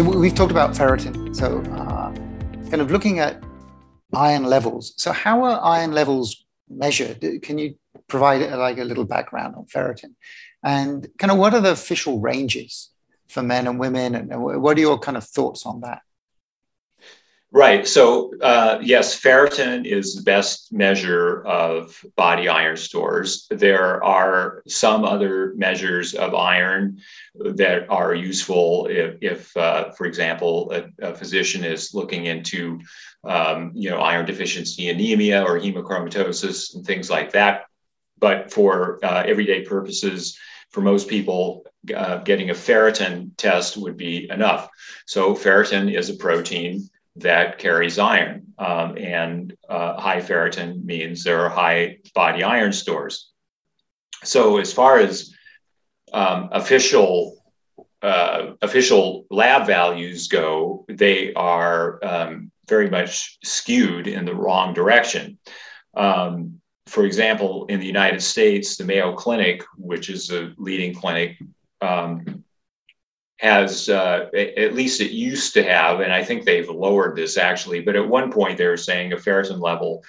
So we've talked about ferritin. So kind of looking at iron levels. So how are iron levels measured? Can you provide like a little background on ferritin? And kind of what are the official ranges for men and women? And what are your kind of thoughts on that? Right. So yes, ferritin is the best measure of body iron stores. There are some other measures of iron that are useful if for example, a physician is looking into, iron deficiency anemia or hemochromatosis and things like that. But for everyday purposes, for most people, getting a ferritin test would be enough. So ferritin is a protein that carries iron, and high ferritin means there are high body iron stores. So as far as official lab values go, they are very much skewed in the wrong direction. For example, in the United States, the Mayo Clinic, which is a leading clinic, has, at least it used to have, and I think they've lowered this actually, but at one point they were saying a ferritin level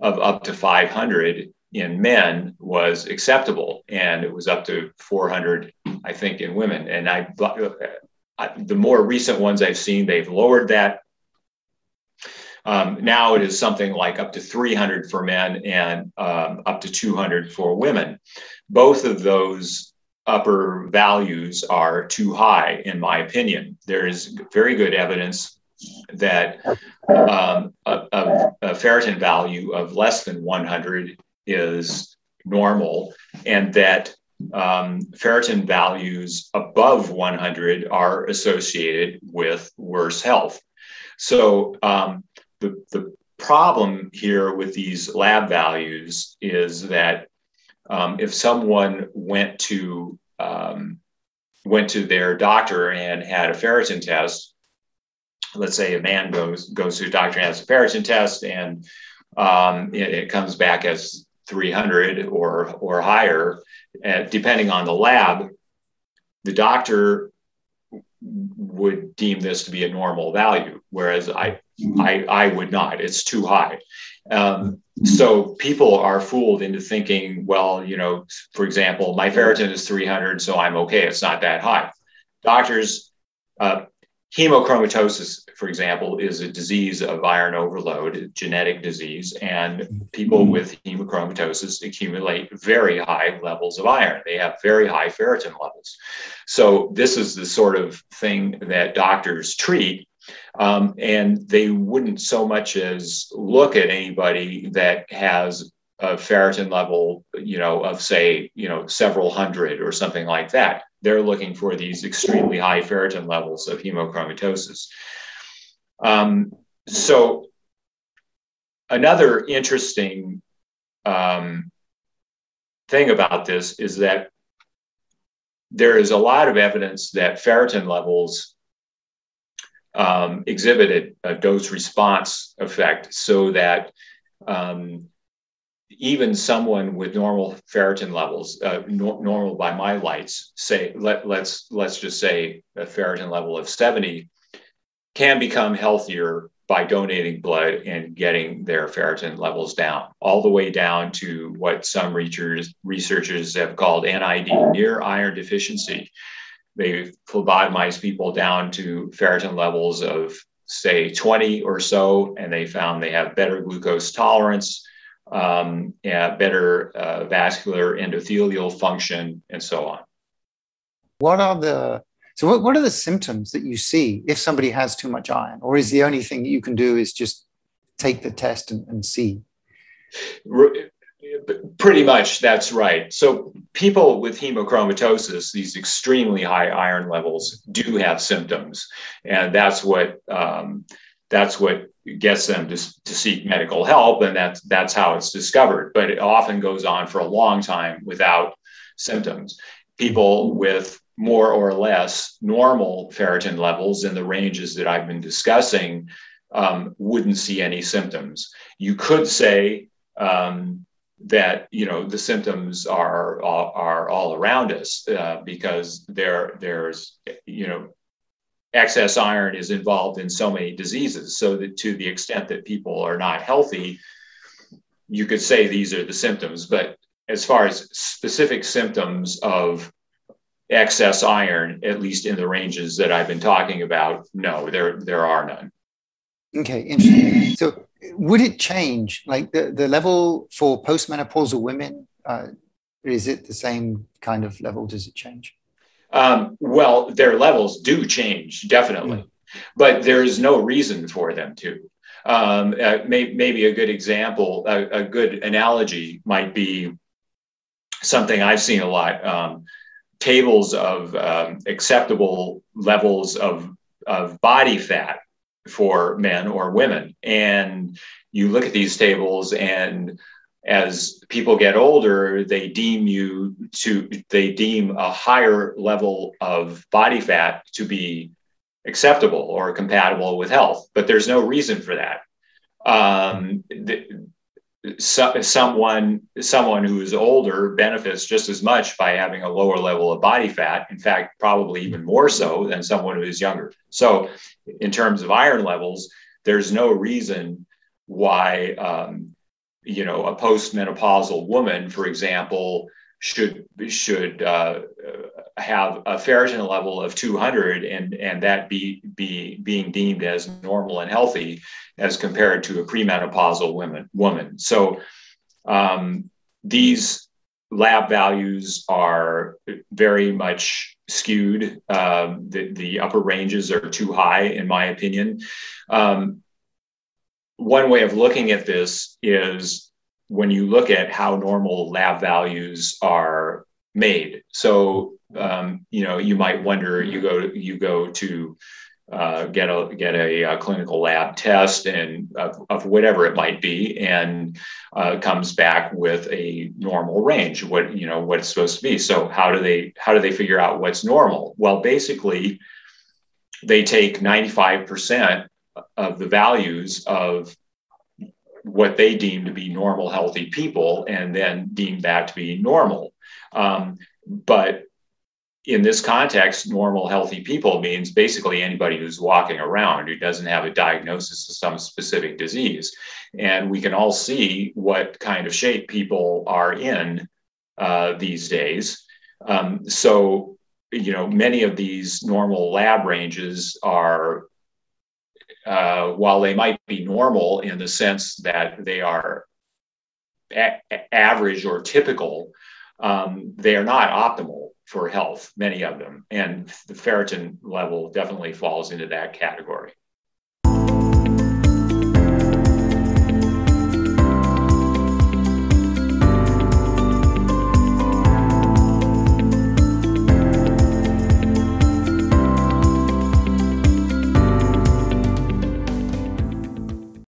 of up to 500 in men was acceptable, and it was up to 400, I think, in women. And the more recent ones I've seen, they've lowered that. Now it is something like up to 300 for men and up to 200 for women. Both of those upper values are too high, in my opinion. There is very good evidence that a ferritin value of less than 100 is normal, and that ferritin values above 100 are associated with worse health. So the problem here with these lab values is that if someone went to their doctor and had a ferritin test, let's say a man goes to a doctor and has a ferritin test, and it comes back as 300 or higher, depending on the lab, the doctor would deem this to be a normal value, whereas I would not. It's too high. So people are fooled into thinking, well, for example, my ferritin is 300, so I'm okay. It's not that high. Doctors, hemochromatosis, for example, is a disease of iron overload, a genetic disease, and people with hemochromatosis accumulate very high levels of iron. They have very high ferritin levels. So this is the sort of thing that doctors treat. And they wouldn't so much as look at anybody that has a ferritin level, of say, several hundred or something like that. They're looking for these extremely high ferritin levels of hemochromatosis. So another interesting thing about this is that there is a lot of evidence that ferritin levels exhibited a dose response effect, so that even someone with normal ferritin levels, normal by my lights, say, let's just say a ferritin level of 70, can become healthier by donating blood and getting their ferritin levels down, all the way down to what some researchers have called NID, near iron deficiency. They phlebotomize people down to ferritin levels of, say, 20 or so, and they found they have better glucose tolerance, better vascular endothelial function, and so on. What are the symptoms that you see if somebody has too much iron? Or is the only thing you can do is just take the test and see? Pretty much, that's right. So people with hemochromatosis, these extremely high iron levels, do have symptoms, and that's what gets them to seek medical help, and that's how it's discovered. But it often goes on for a long time without symptoms. People with more or less normal ferritin levels in the ranges that I've been discussing wouldn't see any symptoms. You could say that the symptoms are all around us because there's excess iron is involved in so many diseases. So that to the extent that people are not healthy, you could say these are the symptoms. But as far as specific symptoms of excess iron, at least in the ranges that I've been talking about, no, there are none. Okay, interesting. So would it change? Like the level for postmenopausal women, is it the same kind of level? Does it change? Well, their levels do change, definitely, but there is no reason for them to. Maybe a good example, a good analogy might be something I've seen a lot, tables of acceptable levels of body fat for men or women. And you look at these tables, and as people get older, they deem a higher level of body fat to be acceptable or compatible with health, but there's no reason for that. Someone who is older benefits just as much by having a lower level of body fat. In fact, probably even more so than someone who is younger. So in terms of iron levels, there's no reason why, you know, a postmenopausal woman, for example, should have a ferritin level of 200 and that being deemed as normal and healthy as compared to a premenopausal woman. So these lab values are very much skewed. The upper ranges are too high, in my opinion. One way of looking at this is when you look at how normal lab values are made. So, you know, you might wonder, you go to get a clinical lab test and of whatever it might be, and comes back with a normal range, what it's supposed to be. So how do they figure out what's normal? Well, basically they take 95% of the values of what they deem to be normal, healthy people, and then deem that to be normal. But in this context, normal, healthy people means basically anybody who's walking around who doesn't have a diagnosis of some specific disease. And we can all see what kind of shape people are in these days. So, you know, many of these normal lab ranges are, while they might be normal in the sense that they are average or typical, they are not optimal for health, many of them. And the ferritin level definitely falls into that category.